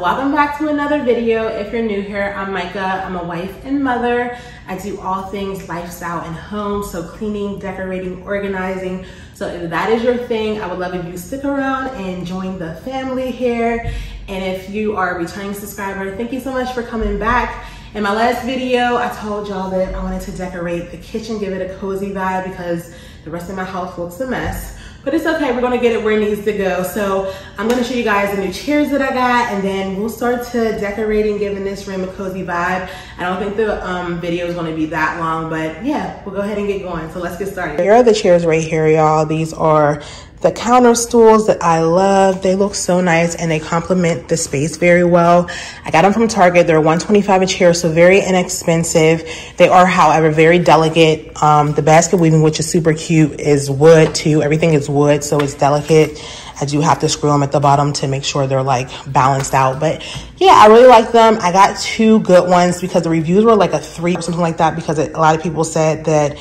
welcome back to another video. If you're new here, I'm Micah. I'm a wife and mother. I do all things lifestyle and home, so cleaning, decorating, organizing. So if that is your thing, I would love if you stick around and join the family here. And if you are a returning subscriber, thank you so much for coming back. In my last video, I told y'all that I wanted to decorate the kitchen, give it a cozy vibe because the rest of my house looks a mess. But it's okay, we're gonna get it where it needs to go. So I'm gonna show you guys the new chairs that I got, and then we'll start to decorating, giving this room a cozy vibe. I don't think the video is gonna be that long, but yeah, we'll go ahead and get going. So let's get started. Here are the chairs right here, y'all. These are the counter stools that I love. They look so nice and they complement the space very well. I got them from Target. They're $125 a chair, so very inexpensive. They are, however, very delicate. The basket weaving, which is super cute, is wood too. Everything is wood, so it's delicate. I do have to screw them at the bottom to make sure they're like balanced out. But yeah, I really like them. I got two good ones because the reviews were like a 3 or something like that, because a lot of people said that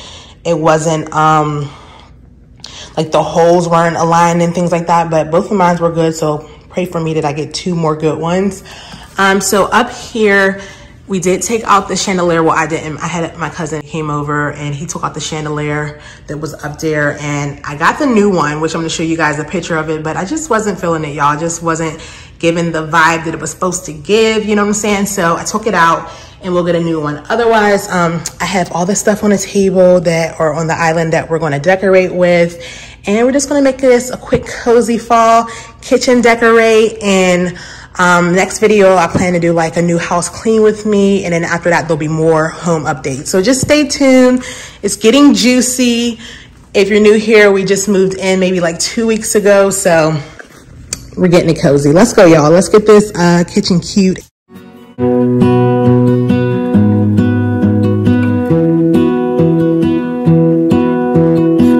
it wasn't, like the holes weren't aligned and things like that, but both of mine were good. So pray for me that I get two more good ones. So up here, we did take out the chandelier. Well, I didn't. I had my cousin came over and he took out the chandelier that was up there, and I got the new one, which I'm gonna show you guys a picture of it, but I just wasn't feeling it, y'all. I just wasn't giving the vibe that it was supposed to give, you know what I'm saying? So I took it out and we'll get a new one. Otherwise, I have all the stuff on the table that are on the island that we're gonna decorate with. And we're just gonna make this a quick cozy fall kitchen decorate. And next video, I plan to do like a new house clean with me. And then after that, there'll be more home updates. So just stay tuned. It's getting juicy. If you're new here, we just moved in maybe like 2 weeks ago. So we're getting it cozy. Let's go, y'all. Let's get this kitchen cute.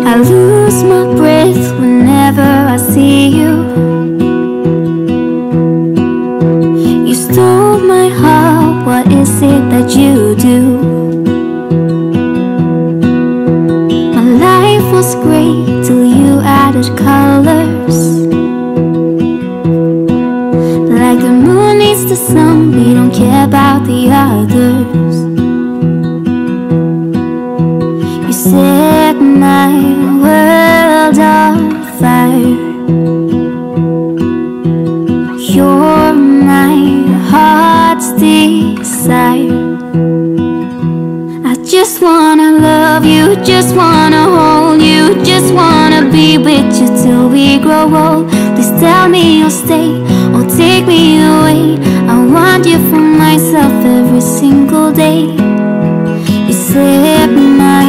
I lose my breath whenever I see you. You stole my heart. What is it that you do? My life was great till you added colors. Like the moon needs the sun, we don't care about the others. You set my world on fire. You're my heart's desire. I just wanna love you, just wanna hold you, just wanna be with you till we grow old. Please tell me you'll stay, take me away. I want you for myself every single day. You set my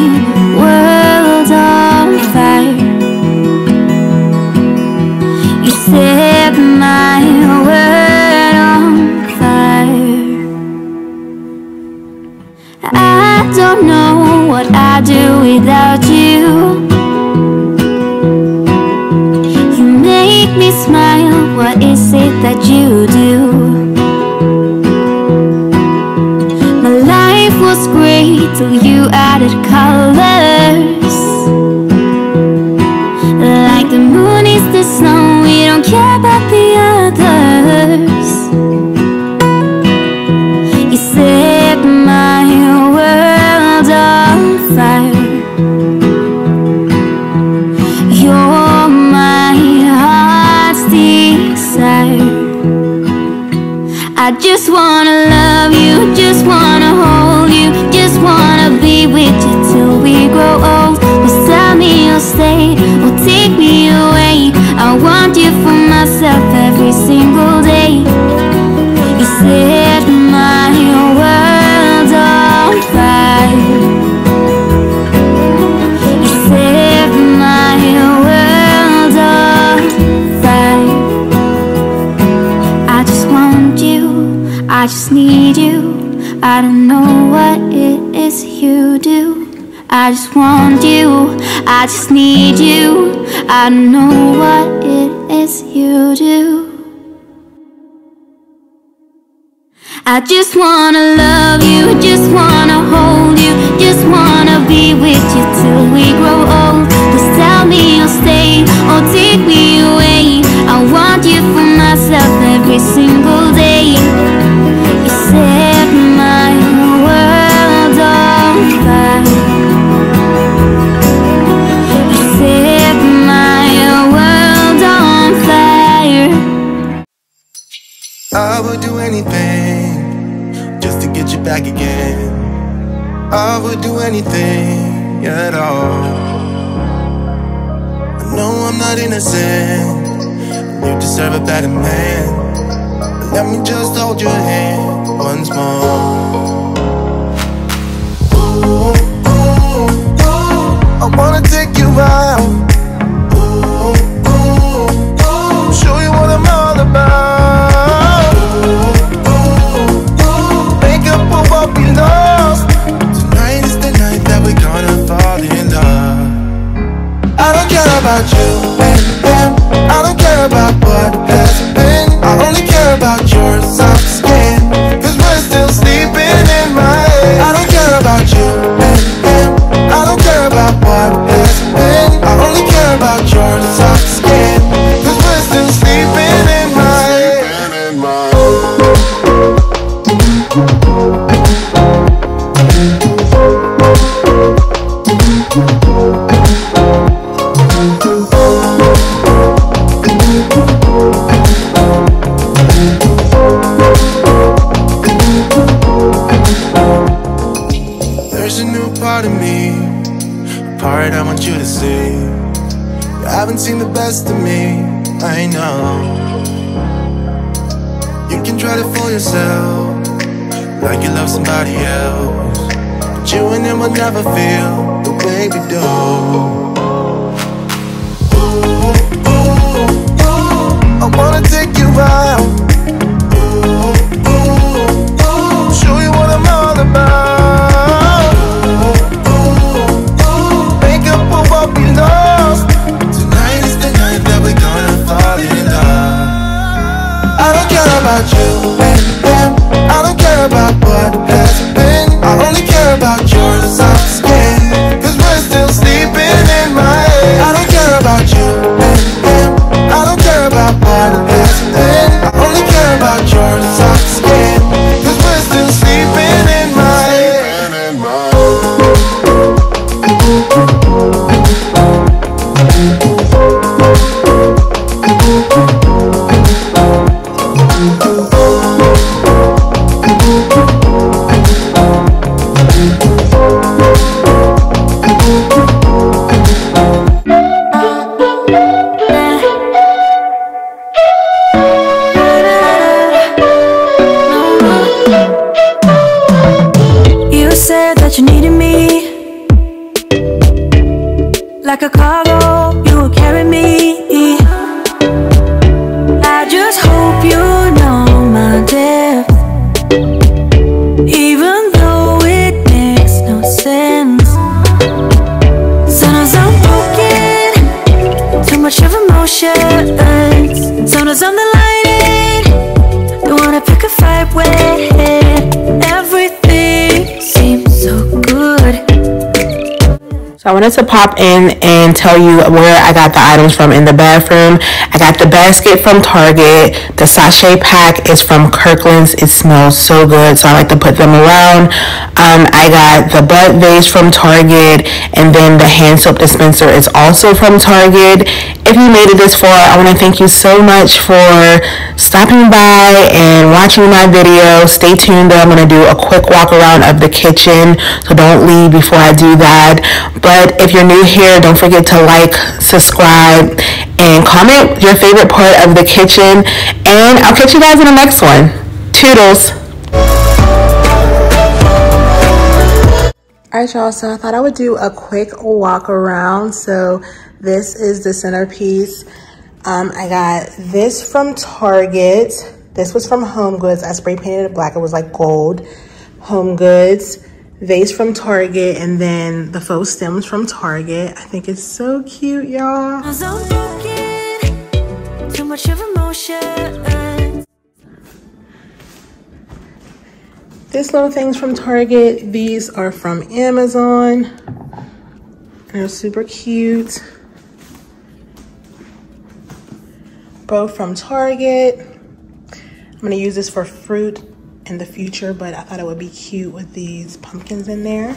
world on fire. You set my world on fire. I don't know what I'd do without you. Me smile, what is it that you do? My life was great till you added colors. Like the moon is the sun, we don't care about the others. You set my world on fire. I just wanna love you, just wanna hold you, just wanna be with you till we grow old. Please tell me you'll stay, or take me away. I want you for myself every single day. You set my world on fire. I just need you. I don't know what it is you do. I just want you. I just need you. I don't know what it is you do. I just wanna love you, just wanna hold you, just wanna be with you till we grow old. Please tell me you'll stay, or take me away. I want you for myself every single day. I would do anything just to get you back again. I would do anything at all. I know I'm not innocent, you deserve a better man, but let me just hold your hand once more. Ooh, ooh, ooh, I wanna take you out. I don't care about you and them, I don't care about what has been, I only care about your soft skin, cause we're still sleeping in my head. I don't care about you and them, I don't care about what has been, I only care about your soft skin, cause we're still sleeping in my head. There's a new part of me, a part I want you to see. You haven't seen the best of me, I know. You can try to fool yourself like you love somebody else, but you and him will never feel the way we do. I wanna take you out. Ooh, ooh, ooh. Show you what I'm all about. Ooh, ooh, ooh. Make up for what we lost. Tonight is the night that we're gonna fall in love. I don't care about you and them, I don't care about what has been, I only care about your soft skin, cause we're still sleeping in my head. I don't care about you and them, I don't care about what has been, I only care about your soft skin, cause we're still sleeping in my I wanted to pop in and tell you where I got the items from in the bathroom. I got the basket from Target. The sachet pack is from Kirklands. It smells so good, so I like to put them around. I got the bud vase from Target, and then the hand soap dispenser is also from Target. If you made it this far, I want to thank you so much for stopping by and watching my video. Stay tuned. I'm going to do a quick walk around of the kitchen, so don't leave before I do that. But if you're new here, don't forget to like, subscribe, and comment your favorite part of the kitchen. And I'll catch you guys in the next one. Toodles. Alright y'all, so I thought I would do a quick walk around. So this is the centerpiece. I got this from Target. This was from HomeGoods. I spray painted it black. It was like gold. HomeGoods. Vase from Target, and then the faux stems from Target. I think it's so cute, y'all. Too much of emotion. This little thing's from Target. These are from Amazon. They're super cute. Both from Target. I'm gonna use this for fruit in the future, but I thought it would be cute with these pumpkins in there.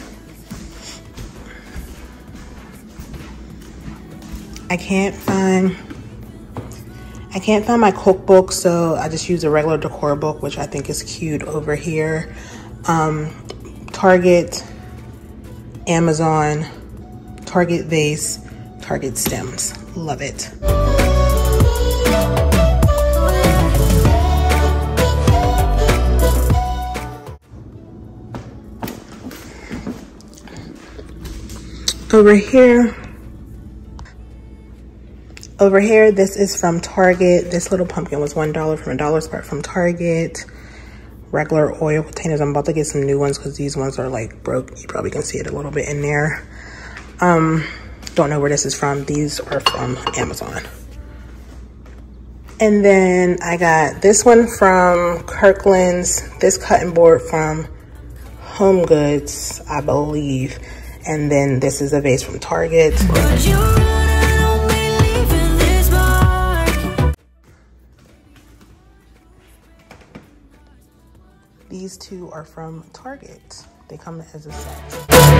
I can't find I can't find my cookbook, so I just used a regular decor book, which I think is cute over here. Target, Amazon, Target vase, Target stems. Love it. Over here, this is from Target. This little pumpkin was $1 from a dollar spot from Target. Regular oil containers. I'm about to get some new ones because these ones are like broke. You probably can see it a little bit in there. Don't know where this is from. These are from Amazon. And then I got this one from Kirklands. This cutting board from Home Goods, I believe. And then this is a vase from Target. These two are from Target. They come as a set.